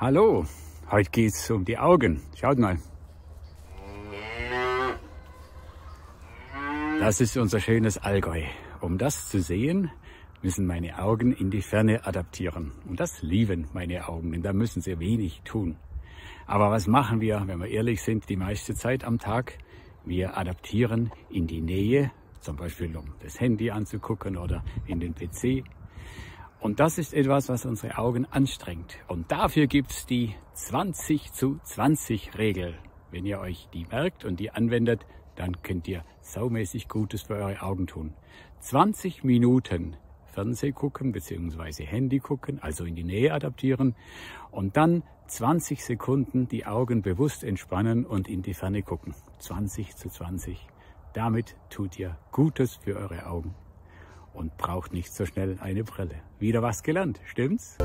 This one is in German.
Hallo, heute geht's um die Augen. Schaut mal. Das ist unser schönes Allgäu. Um das zu sehen, müssen meine Augen in die Ferne adaptieren. Und das lieben meine Augen, denn da müssen sie wenig tun. Aber was machen wir, wenn wir ehrlich sind, die meiste Zeit am Tag? Wir adaptieren in die Nähe, zum Beispiel um das Handy anzugucken oder in den PC. Und das ist etwas, was unsere Augen anstrengt. Und dafür gibt's die 20:20 Regel. Wenn ihr euch die merkt und die anwendet, dann könnt ihr saumäßig Gutes für eure Augen tun. 20 Minuten Fernseh gucken bzw. Handy gucken, also in die Nähe adaptieren. Und dann 20 Sekunden die Augen bewusst entspannen und in die Ferne gucken. 20:20. Damit tut ihr Gutes für eure Augen. Und braucht nicht so schnell eine Brille. Wieder was gelernt, stimmt's?